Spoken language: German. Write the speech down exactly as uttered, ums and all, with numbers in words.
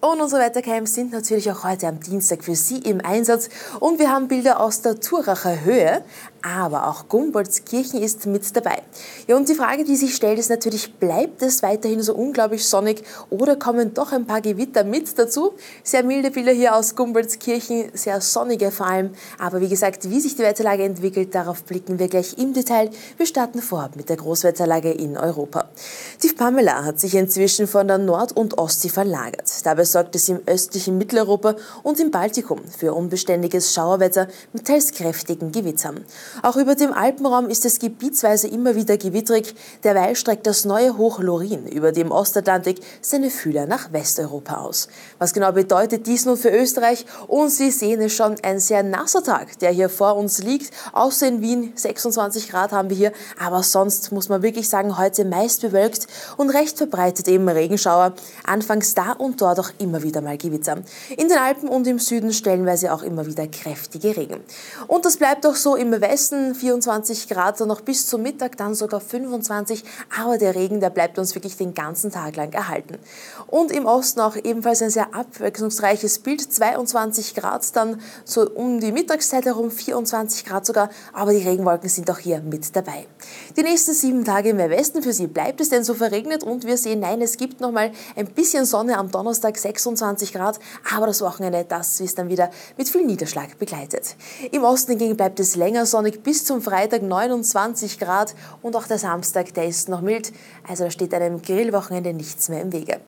Und unsere Wettercams sind natürlich auch heute am Dienstag für Sie im Einsatz. Und wir haben Bilder aus der Turracher Höhe, aber auch Gumboldskirchen ist mit dabei. Ja, und die Frage, die sich stellt, ist natürlich, bleibt es weiterhin so unglaublich sonnig oder kommen doch ein paar Gewitter mit dazu? Sehr milde Bilder hier aus Gumboldskirchen, sehr sonnige vor allem. Aber wie gesagt, wie sich die Wetterlage entwickelt, darauf blicken wir gleich im Detail. Wir starten vorab mit der Großwetterlage in Europa. Die Pamela hat sich inzwischen von der Nord- und Ostsee verlagert. Dabei sorgt es im östlichen Mitteleuropa und im Baltikum für unbeständiges Schauerwetter mit teils kräftigen Gewittern. Auch über dem Alpenraum ist es gebietsweise immer wieder gewitterig. Derweil streckt das neue Hochlorin über dem Ostatlantik seine Fühler nach Westeuropa aus. Was genau bedeutet dies nun für Österreich? Und Sie sehen es schon, ein sehr nasser Tag, der hier vor uns liegt. Außer in Wien, sechsundzwanzig Grad haben wir hier. Aber sonst muss man wirklich sagen, heute meist bewölkt und recht verbreitet eben Regenschauer. Anfangs da und dort auch immer wieder mal Gewitter. In den Alpen und im Süden stellenweise auch immer wieder kräftige Regen. Und das bleibt auch so im Westen, vierundzwanzig Grad noch bis zum Mittag, dann sogar fünfundzwanzig. Aber der Regen, der bleibt uns wirklich den ganzen Tag lang erhalten. Und im Osten auch ebenfalls ein sehr abwechslungsreiches Bild, zweiundzwanzig Grad, dann so um die Mittagszeit herum, vierundzwanzig Grad sogar. Aber die Regenwolken sind auch hier mit dabei. Die nächsten sieben Tage im Westen für Sie bleibt es denn so verregnet und wir sehen, nein, es gibt noch mal ein bisschen Sonne am Donnerstag, sechsundzwanzig Grad, aber das Wochenende, das ist dann wieder mit viel Niederschlag begleitet. Im Osten hingegen bleibt es länger sonnig bis zum Freitag, neunundzwanzig Grad und auch der Samstag, der ist noch mild, also da steht einem Grillwochenende nichts mehr im Wege.